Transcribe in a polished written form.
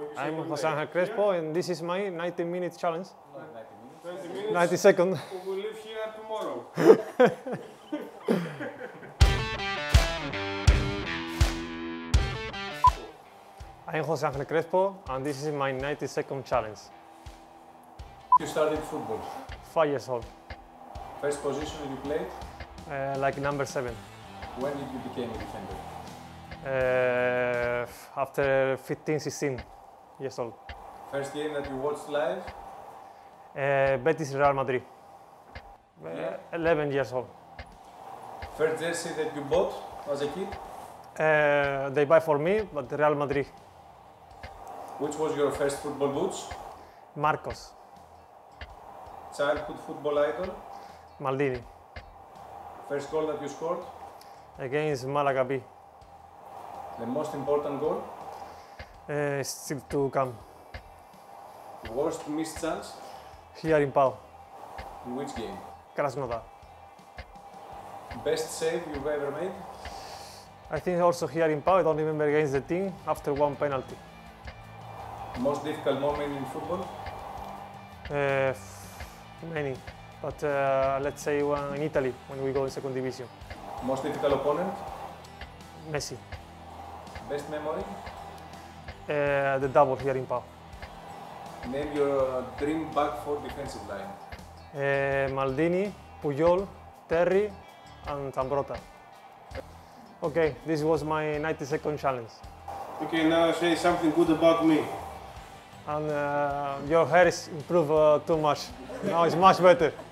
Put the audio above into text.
I'm José Ángel Créspo and this is my 90-minute challenge. 90 minutes? 90 seconds. We will live here tomorrow. I'm José Ángel Créspo and this is my 90-second challenge. You started football? 5 years old. First position you played? Like number 7. When did you become a defender? After 15, 16 years old. First game that you watched live? Betis, Real Madrid. Yeah. 11 years old. First jersey that you bought as a kid? They buy for me, but Real Madrid. Which was your first football boots? Marcos. Childhood football idol? Maldini. First goal that you scored? Against Malaga B. The most important goal? Still to come. Worst missed chance? Here in Pau. In which game? Krasnodar. Best save you've ever made? I think also here in Pau, I don't remember against the team, after one penalty. Most difficult moment in football? Many, but let's say one in Italy, when we go in second division. Most difficult opponent? Messi. Best memory? The double here in Pau. Name your dream back four defensive line. Maldini, Puyol, Terry and Zambrota. Okay, this was my 90-second challenge. Okay, now say something good about me. And your hair is improved too much. Now it's much better.